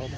Hey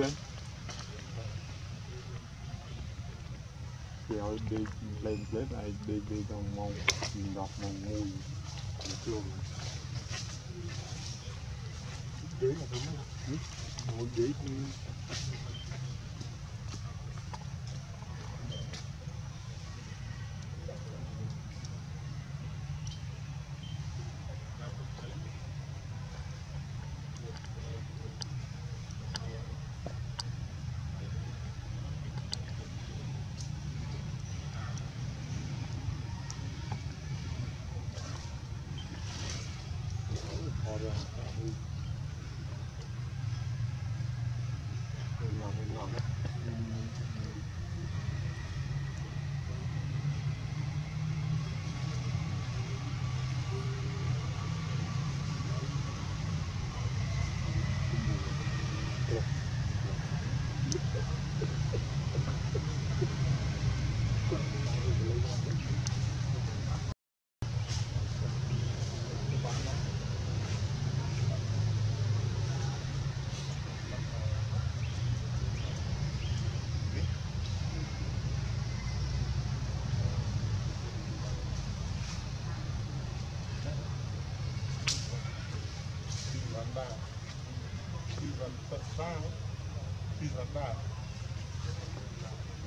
then. Thì hồi đi lên tới này đi trong mông ngọc mông mùi chưa đấy là cái gì hồi đấy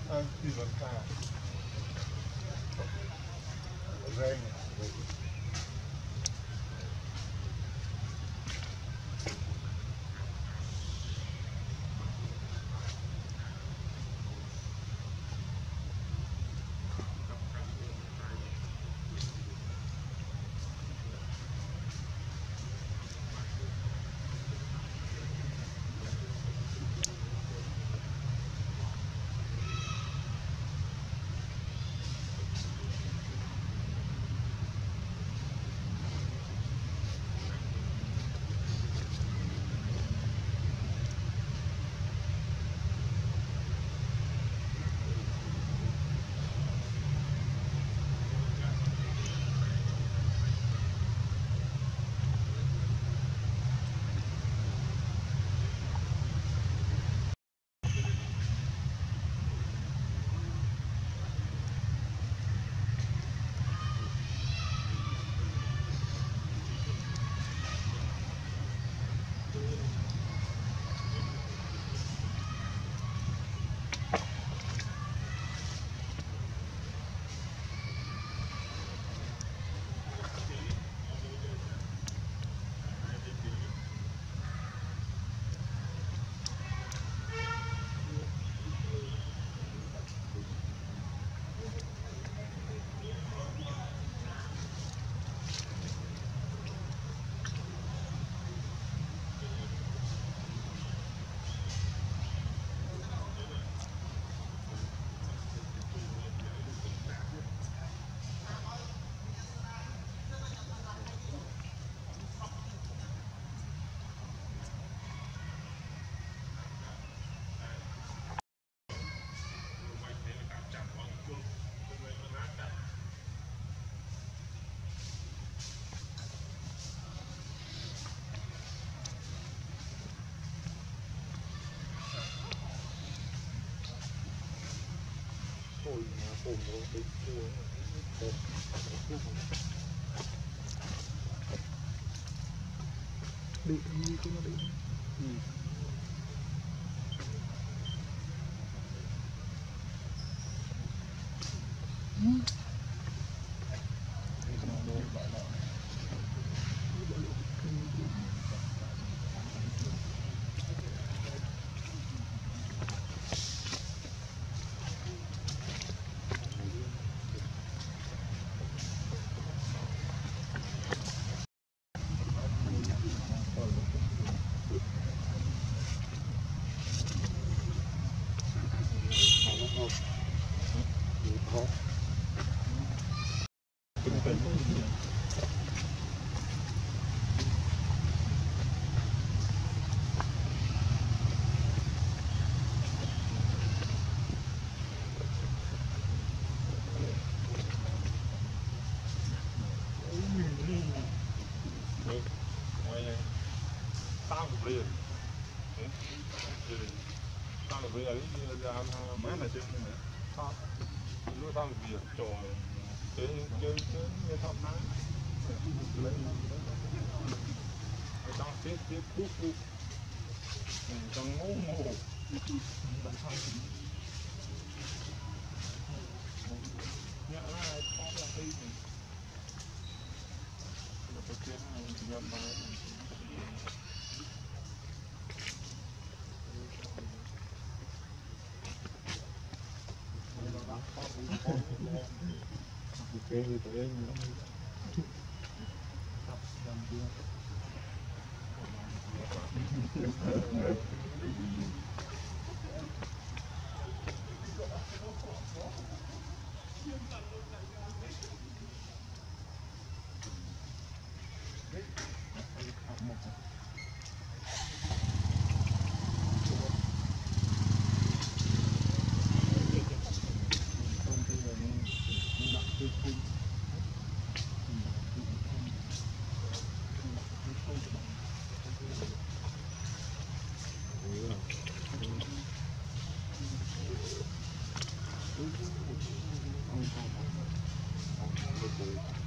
anti-vantaggi. Regno. Bị như thế nó bị. Cái gì tụi em nữa tập làm chưa. Thank you.